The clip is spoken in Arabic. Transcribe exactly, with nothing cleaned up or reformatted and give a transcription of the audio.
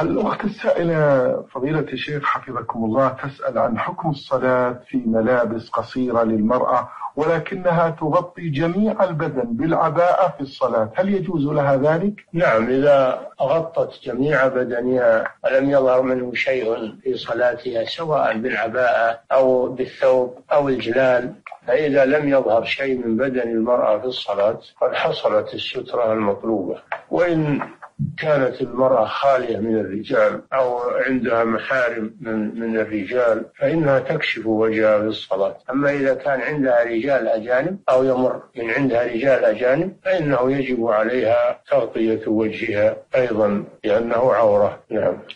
الأخت السائلة فضيلة الشيخ حفظكم الله تسأل عن حكم الصلاة في ملابس قصيرة للمرأة ولكنها تغطي جميع البدن بالعباءة في الصلاة، هل يجوز لها ذلك؟ نعم، إذا غطت جميع بدنها ولم يظهر منه شيء في صلاتها سواء بالعباءة أو بالثوب أو الجلال، فإذا لم يظهر شيء من بدن المرأة في الصلاة قد حصلت السترة المطلوبة. وإن كانت المرأة خالية من الرجال أو عندها محارم من, من الرجال فإنها تكشف وجهها في الصلاة. أما إذا كان عندها رجال أجانب أو يمر من عندها رجال أجانب فإنه يجب عليها تغطية وجهها أيضا لأنه عورة. نعم.